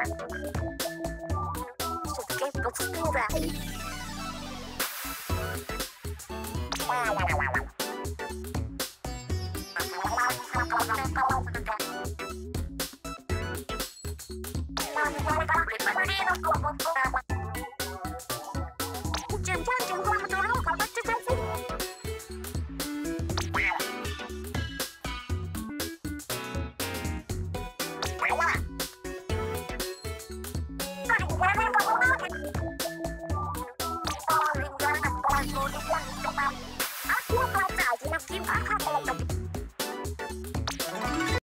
I